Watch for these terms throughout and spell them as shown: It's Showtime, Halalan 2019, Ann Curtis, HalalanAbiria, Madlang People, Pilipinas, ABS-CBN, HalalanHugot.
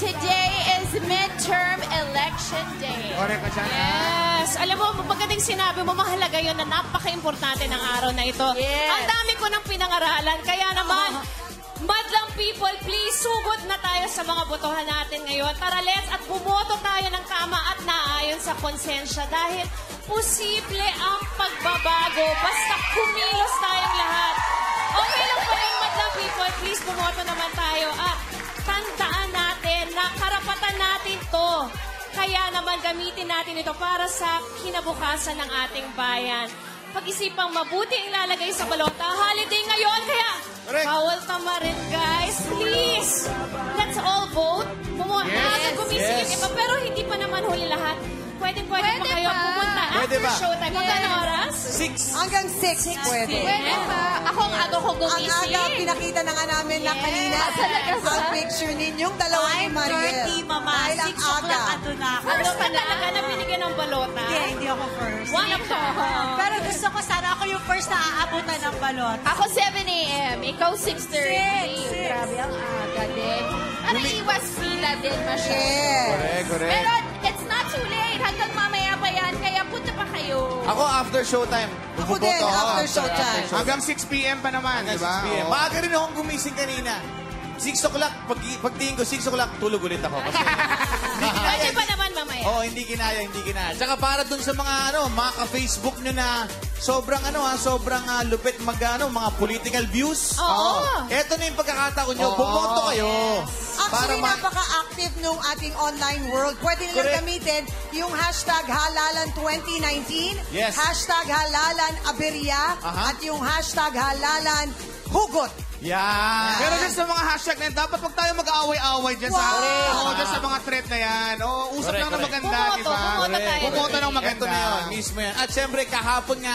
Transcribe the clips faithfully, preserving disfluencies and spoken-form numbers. today is midterm election day. Yes. Alam mo, pagdating sinabi mo, mahalaga yun na napaka-importante ng araw na ito. Yes. Ang dami ko ng pinangaralan. Kaya naman, Madlang People, please, sugod na tayo sa mga botohan natin ngayon. Tara, let's at bumoto tayo ng tama at naayon sa konsensya dahil posible ang pagbabago. Basta kumilos tayong lahat. Okay lang po yung Madlang People, please, bumoto naman tayo. Ah, tandaan natin na karapatan natin to. Kaya naman gamitin natin ito para sa kinabukasan ng ating bayan. Pag-isipang mabuti ang ilalagay sa balota. Holiday ngayon, kaya bawal tamarin, guys. Please, let's all vote. Pumunta yes, gumisingin yes. Iba, pero hindi pa naman huli lahat. Pwede, pwede, pwede pa kayo pumunta after ba? Showtime. Yes. Hanggang oras? Six. Hanggang six. Six pwede. Pwede pa. Ako ang aga ko gumising. Ang aga, pinakita na nga namin yes. na kanina. Yes. Ang picture ninyong dalawa ni Mariel. five thirty, mama. Six o'clock ato na. First pa talaga na binigyan ng balota. Hindi, hindi ako first. One o'clock. Pero gusto ko sana ako yung first na aabutan ng balota. Ako seven a m Ikaw six thirty. Grabe ang aga din. Para iwas sila din masyado. Correct, correct. Pero it's not too late. Hanggang mamaya pa yan, kaya punta pa kayo. Ako after showtime. Ako din, after, after showtime. Hanggang six p m pa naman, di ba? Maaga rin akong gumising kanina. six o'clock, pag, pagtingin ko six o'clock, tulog ulit ako. Kasi pwede pa naman mamaya. Oo, oh, hindi kinaya, hindi kinaya. Tsaka para dun sa mga, ano, mga ka-Facebook nyo na sobrang, ano ha, sobrang uh, lupit mag, ano, mga political views. Oo. Oh, oh. Eto na yung pagkakataon nyo, oh, bumoto kayo. Yes. Actually, napaka-active nung ating online world. Pwede nilang gamitin yung hashtag Halalan twenty nineteen, yes. hashtag HalalanAbiria, uh-huh. at yung hashtag HalalanHugot. Yeah. yeah. Pero dyan sa mga hashtag na yan, dapat pag tayo mag-aaway-aaway dyan, wow. sa, oh, dyan sa mga thread na yan. O, usap correct, lang correct. na maganda, di ba? Pumoto tayo. Pumoto ng maganda. Ito na yun, mismo yan. At syempre, kahapon nga,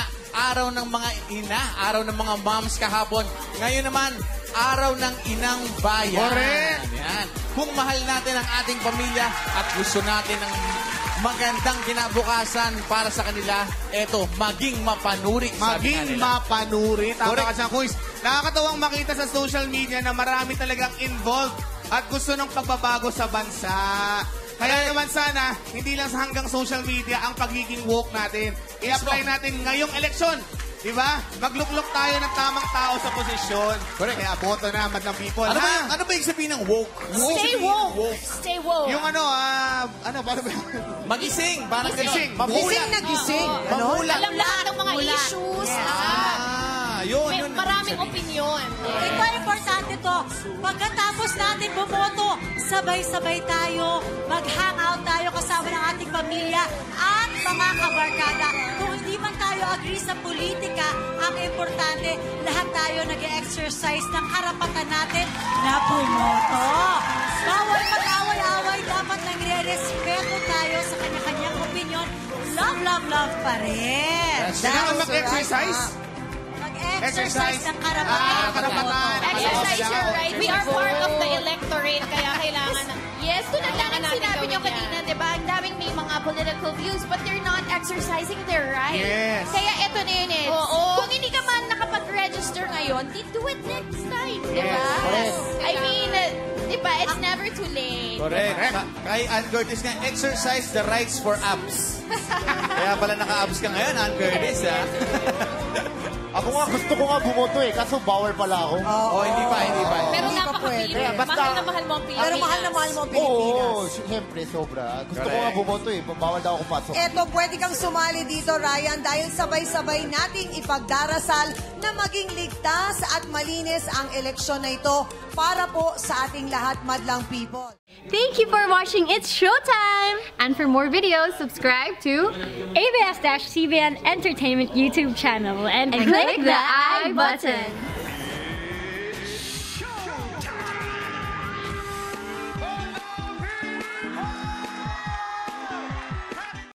araw ng mga ina, araw ng mga moms kahapon. Ngayon naman, araw ng inang bayan. Correct. Yan. Kung mahal natin ang ating pamilya at gusto natin ang magandang kinabukasan para sa kanila, eto, maging mapanuri. Maging mapanuri. Tama ka sa quiz. Nakakatawang makita sa social media na marami talagang involved at gusto ng pagbabago sa bansa. Kaya naman sana, hindi lang sa hanggang social media ang pagiging woke natin. I-apply natin ngayong eleksyon. Diba? Magluklok tayo ng tamang tao sa posisyon. Correct. Kaya boto na, Madlang People. Ano ba, ano ba yung sabihin ng woke? woke? Stay woke. woke. Stay woke. Yung ano, ah, uh, ano, paano ba yun? Magising. Parang gising. Gising na gising. Oh, oh. Ano? Mamulat. Alam lahat ng mga Mamulat. issues. Yes. Ah, yun. May yun, maraming yun. opinion. Yes. Ito, importante to. Pagkatapos natin bumoto, sabay-sabay tayo. Mag-hangout tayo kasama ng ating pamilya at mga kabarkada. Kung hindi man tayo agree sa politika, ang importante, lahat tayo nag-exercise ng karapatan natin na bumoto. Bawal mag-away-away, dapat nagre-respeto tayo sa kanya-kanyang opinion. Love, love, love pa rin. Kailangan mag-exercise? Mag-exercise ng karapatan. Ah, karapatan. Exercise your right. We are part of the electorate, kaya kailangan na. Yes, tulad lang ang sinabi niyo kanina, di ba? Ang daming may mga political views, but they're not exercising their rights. Yes. Kaya ito na yun, eh. Kung hindi ka man nakapag-register ngayon, di do it next time, di ba? Yes. I mean, di ba, it's never too late. Correct. Kay Ann Curtis nga, exercise the rights for abs. Kaya pala naka-abs ka ngayon, Ann Curtis, ha? Ako nga, gusto ko nga bumoto eh, kaso bawal pala ako. Oo, oh, hindi pa, hindi pa. Pero napaka-Pilipinas. Mahal na mahal mo ang Pilipinas. Pero mahal na mahal mo ang Pilipinas. Oo, siyempre, sobra. Gusto Correct. ko nga bumoto eh, bawal daw ako pasok. Eto, pwede kang sumali dito, Ryan, dahil sabay-sabay nating ipagdarasal na maging ligtas at malinis ang eleksyon na ito para po sa ating lahat, Madlang People. Thank you for watching It's Showtime! And for more videos, subscribe to A B S C B N Entertainment YouTube channel and click the I button.